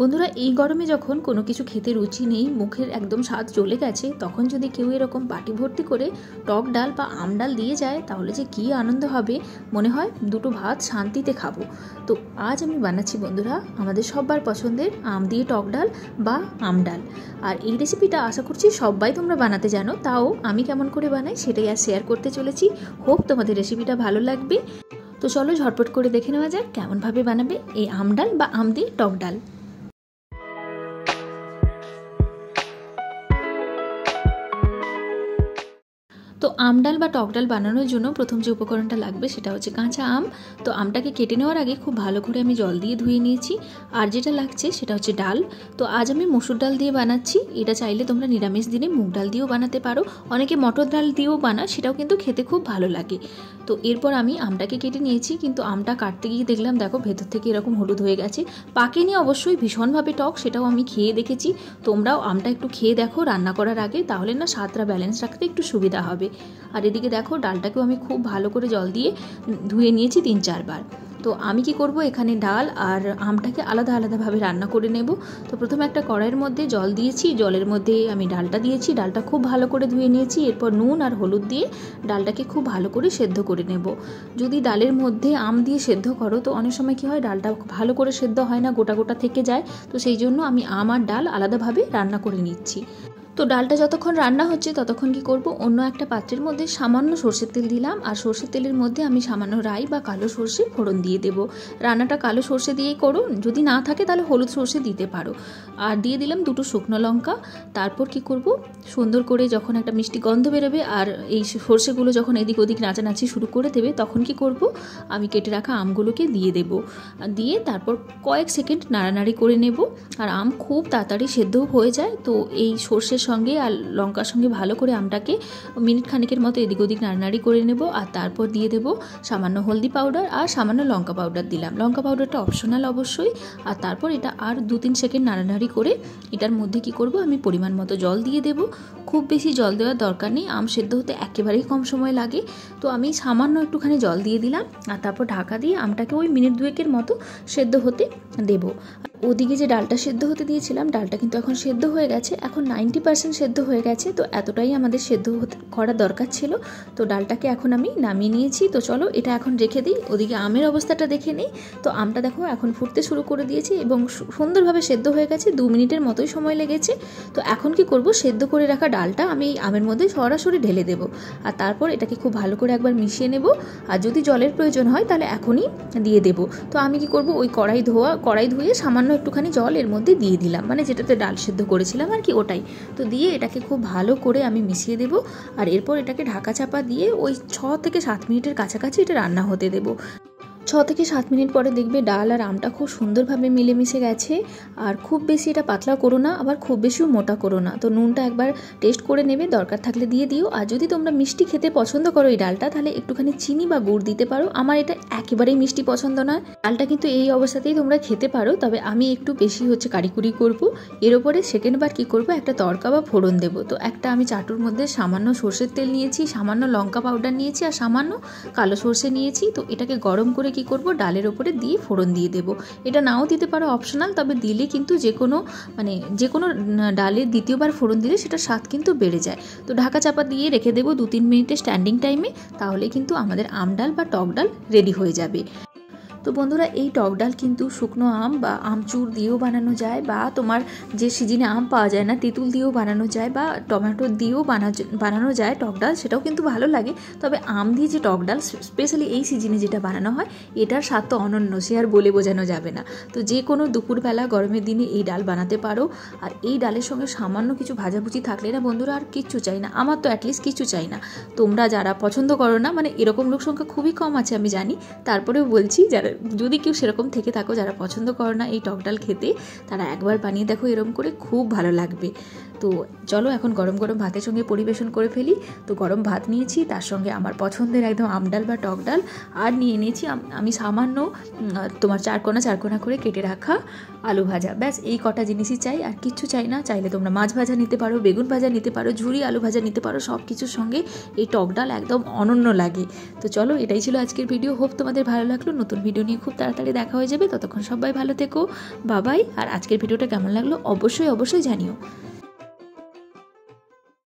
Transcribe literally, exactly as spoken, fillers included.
বন্ধুরা, এই গরমে যখন কোনো কিছু খেতে রুচি নেই, মুখের একদম স্বাদ চলে গেছে, তখন যদি কেউ এরকম বাটি ভর্তি করে টক ডাল বা আম ডাল দিয়ে যায় তাহলে যে কী আনন্দ হবে, মনে হয় দুটো ভাত শান্তিতে খাবো। তো আজ আমি বানাচ্ছি বন্ধুরা আমাদের সব্বার পছন্দের আম দিয়ে টক ডাল বা আম ডাল। আর এই রেসিপিটা আশা করছি সবাই তোমরা বানাতে জানো, তাও আমি কেমন করে বানাই সেটাই আর শেয়ার করতে চলেছি। হোপ তোমাদের রেসিপিটা ভালো লাগবে। তো চলো ঝটপট করে দেখে নেওয়া যাক কেমনভাবে বানাবে এই আম ডাল বা আম দিয়ে টক ডাল। তো আম ডাল বা টক ডাল বানানোর জন্য প্রথম যে উপকরণটা লাগবে সেটা হচ্ছে কাঁচা আম। তো আমটাকে কেটে নেওয়ার আগে খুব ভালো করে আমি জল দিয়ে ধুয়ে নিয়েছি। আর যেটা লাগছে সেটা হচ্ছে ডাল। তো আজ আমি মসুর ডাল দিয়ে বানাচ্ছি, এটা চাইলে তোমরা নিরামিষ দিনে মুগ ডাল দিয়েও বানাতে পারো, অনেকে মটর ডাল দিয়েও বানায়, সেটাও কিন্তু খেতে খুব ভালো লাগে। তো এরপর আমি আমটাকে কেটে নিয়েছি, কিন্তু আমটা কাটতে গিয়ে দেখলাম দেখো ভেতর থেকে এরকম হলুদ হয়ে গেছে, পাকেনি অবশ্যই, ভীষণভাবে টক, সেটাও আমি খেয়ে দেখেছি। তোমরাও আমটা একটু খেয়ে দেখো রান্না করার আগে, তাহলে না স্বাদটা ব্যালেন্স রাখতে একটু সুবিধা হবে। আর এদিকে দেখো ডালটাকেও আমি খুব ভালো করে জল দিয়ে ধুয়ে নিয়েছি তিন চারবার। তো আমি কি করব, এখানে ডাল আর আমটাকে আলাদা আলাদাভাবে রান্না করে নেব। তো প্রথমে একটা কড়াইয়ের মধ্যে জল দিয়েছি, জলের মধ্যে আমি ডালটা দিয়েছি, ডালটা খুব ভালো করে ধুয়ে নিয়েছি। এরপর নুন আর হলুদ দিয়ে ডালটাকে খুব ভালো করে সেদ্ধ করে নেব। যদি ডালের মধ্যে আম দিয়ে সেদ্ধ করো তো অনেক সময় কী হয়, ডালটা ভালো করে সেদ্ধ হয় না, গোটা গোটা থেকে যায়। তো সেই জন্য আমি আম আর ডাল আলাদাভাবে রান্না করে নিচ্ছি। তো ডালটা যতক্ষণ রান্না হচ্ছে ততক্ষণ কি করব, অন্য একটা পাত্রের মধ্যে সামান্য সর্ষের তেল দিলাম, আর সর্ষের তেলের মধ্যে আমি সামান্য রাই বা কালো সর্ষে ফোড়ন দিয়ে দেব। রান্নাটা কালো সর্ষে দিয়েই করো, যদি না থাকে তাহলে হলুদ সর্ষে দিতে পারো। আর দিয়ে দিলাম দুটো শুকনো লঙ্কা। তারপর কি করব, সুন্দর করে যখন একটা মিষ্টি গন্ধ বেরোবে আর এই সর্ষেগুলো যখন এদিক ওদিক নাচানাচি শুরু করে দেবে, তখন কি করব, আমি কেটে রাখা আমগুলোকে দিয়ে দেব। দিয়ে তারপর কয়েক সেকেন্ড নাড়ানাড়ি করে নেব। আর আম খুব তাড়াতাড়ি সেদ্ধও হয়ে যায়। তো এই সর্ষের সঙ্গে আর লঙ্কার সঙ্গে ভালো করে আমটাকে মিনিট খানেকের মতো এদিক ওদিক নাড়ানাড়ি করে নেব। আর তারপর দিয়ে দেব সামান্য হলদি পাউডার আর সামান্য লঙ্কা পাউডার দিলাম, লঙ্কা পাউডারটা অপশনাল অবশ্যই। আর তারপর এটা আর দু তিন সেকেন্ড নাড়ানাড়ি করে এটার মধ্যে কি করব, আমি পরিমাণ মতো জল দিয়ে দেব। খুব বেশি জল দেওয়ার দরকার নেই, আম সেদ্ধ হতে একেবারেই কম সময় লাগে। তো আমি সামান্য একটুখানি জল দিয়ে দিলাম। আর তারপর ঢাকা দিয়ে আমটাকে ওই মিনিট দুয়েকের মতো সেদ্ধ হতে দেব। ওদিকে যে ডালটা সেদ্ধ হতে দিয়েছিলাম ডালটা কিন্তু এখন সেদ্ধ হয়ে গেছে, এখন নাইনটি পার্সেন্ট সেদ্ধ হয়ে গেছে। তো এতটাই আমাদের সেদ্ধ করা দরকার ছিল। তো ডালটাকে এখন আমি নামিয়ে নিয়েছি। তো চলো এটা এখন রেখে দিই। ওদিকে আমের অবস্থাটা দেখে নিই। তো আমটা দেখো এখন ফুটতে শুরু করে দিয়েছে এবং সুন্দরভাবে সেদ্ধ হয়ে গেছে, দু মিনিটের মতোই সময় লেগেছে। তো এখন কি করব, সেদ্ধ করে রাখা ডালটা আমি আমের মধ্যে সরাসরি ঢেলে দেব। আর তারপর এটাকে খুব ভালো করে একবার মিশিয়ে নেব। আর যদি জলের প্রয়োজন হয় তাহলে এখনই দিয়ে দেব। তো আমি কি করব, ওই কড়াই ধোয়া কড়াই ধুয়ে সামান্য একটুখানি জল এর মধ্যে দিয়ে দিলাম, মানে যেটাতে ডাল সেদ্ধ করেছিলাম আর কি, ওটাই। তো দিয়ে এটাকে খুব ভালো করে আমি মিশিয়ে দেব। আর এরপর এটাকে ঢাকা চাপা দিয়ে ওই ছ থেকে সাত মিনিটের কাছাকাছি এটা রান্না হতে দেব। ছ থেকে সাত মিনিট পরে দেখবে ডাল আর আমটা খুব সুন্দরভাবে মিলেমিশে গেছে। আর খুব বেশি এটা পাতলা করো না, আবার খুব বেশিও মোটা করো না। তো নুনটা একবার টেস্ট করে নেবে, দরকার থাকলে দিয়ে দিও। আর যদি তোমরা মিষ্টি খেতে পছন্দ করো এই ডালটা, তাহলে একটুখানি চিনি বা গুড় দিতে পারো। আমার এটা একেবারেই মিষ্টি পছন্দ না। ডালটা কিন্তু এই অবস্থাতেই তোমরা খেতে পারো, তবে আমি একটু বেশি হচ্ছে কারিকুরি করব। এর উপরে সেকেন্ডবার কী করব, একটা তড়কা বা ফোড়ন দেবো। তো একটা আমি চাটুর মধ্যে সামান্য সর্ষের তেল নিয়েছি, সামান্য লঙ্কা পাউডার নিয়েছি আর সামান্য কালো সর্ষে নিয়েছি। তো এটাকে গরম করে কি করব, ডালের ওপরে দিয়ে ফোড়ন দিয়ে দেব। এটা নাও দিতে পারো, অপশনাল, তবে দিলে কিন্তু যে কোনো মানে যে কোনো ডালে দ্বিতীয়বার ফোড়ন দিলে সেটা স্বাদ কিন্তু বেড়ে যায়। তো ঢাকা চাপা দিয়ে রেখে দেব দু তিন মিনিটে স্ট্যান্ডিং টাইমে, তাহলে কিন্তু আমাদের আম ডাল বা টক ডাল রেডি হয়ে যাবে। তো বন্ধুরা, এই টক ডাল কিন্তু শুকনো আম বা আমচুর দিয়েও বানানো যায়, বা তোমার যে সিজনে আম পাওয়া যায় না তেঁতুল দিয়েও বানানো যায়, বা টমেটো দিয়েও বানানো যায় টক ডাল, সেটাও কিন্তু ভালো লাগে। তবে আম দিয়ে যে টক ডাল স্পেশালি এই সিজনে যেটা বানানো হয়, এটার স্বাদ তো অনন্য, সে আর বলে বোঝানো যাবে না। তো যে কোনো দুপুরবেলা গরমের দিনে এই ডাল বানাতে পারো। আর এই ডালের সঙ্গে সামান্য কিছু ভাজাভুজি থাকলে না বন্ধুরা আর কিচ্ছু চাই না, আমার তো অ্যাটলিস্ট কিচ্ছু চাই না। তোমরা যারা পছন্দ করো না, মানে এরকম লোক সংখ্যা খুবই কম আছে আমি জানি, তারপরেও বলছি যারা যদি কেউ সেরকম থেকে থাকো যারা পছন্দ করো না এই টক ডাল খেতে, তারা একবার বানিয়ে দেখো এরকম করে, খুব ভালো লাগবে। তো চলো এখন গরম গরম ভাতের সঙ্গে পরিবেশন করে ফেলি। তো গরম ভাত নিয়েছি, তার সঙ্গে আমার পছন্দের একদম আমডাল বা টক ডাল, আর নিয়ে নিয়েছি আমি সামান্য তোমার চারকোনা চারকোনা করে কেটে রাখা আলু ভাজা। ব্যাস এই কটা জিনিসই চাই, আর কিচ্ছু চাই না। চাইলে তোমরা মাছ ভাজা নিতে পারো, বেগুন ভাজা নিতে পারো, ঝুরি আলু ভাজা নিতে পারো, সব কিছুর সঙ্গে এই টক ডাল একদম অনন্য লাগে। তো চলো এটাই ছিল আজকের ভিডিও, হোপ তোমাদের ভালো লাগলো। নতুন ভিডিও নিয়ে খুব তাড়াতাড়ি দেখা হয়ে যাবে, ততক্ষণ সবাই ভালো থেকো, বাবাই। আর আজকের ভিডিওটা কেমন লাগলো অবশ্যই অবশ্যই জানিও।